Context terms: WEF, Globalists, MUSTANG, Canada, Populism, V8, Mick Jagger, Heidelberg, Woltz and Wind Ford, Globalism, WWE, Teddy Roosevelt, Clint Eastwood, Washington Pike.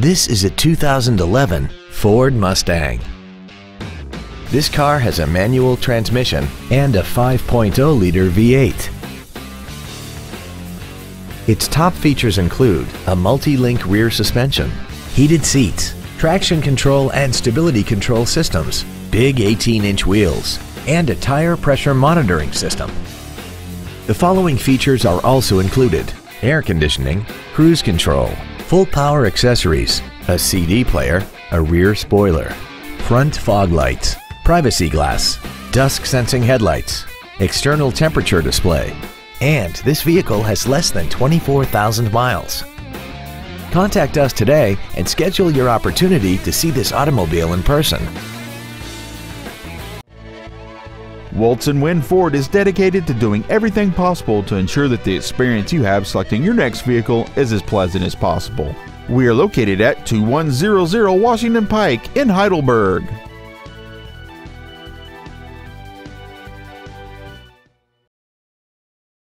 This is a 2011 Ford Mustang. This car has a manual transmission and a 5.0-liter V8. Its top features include a multi-link rear suspension, heated seats, traction control and stability control systems, big 18-inch wheels, and a tire pressure monitoring system. The following features are also included: air conditioning, cruise control, full power accessories, a CD player, a rear spoiler, front fog lights, privacy glass, dusk sensing headlights, external temperature display, and this vehicle has less than 24,000 miles. Contact us today and schedule your opportunity to see this automobile in person. Woltz and Wind Ford is dedicated to doing everything possible to ensure that the experience you have selecting your next vehicle is as pleasant as possible. We are located at 2100 Washington Pike in Heidelberg.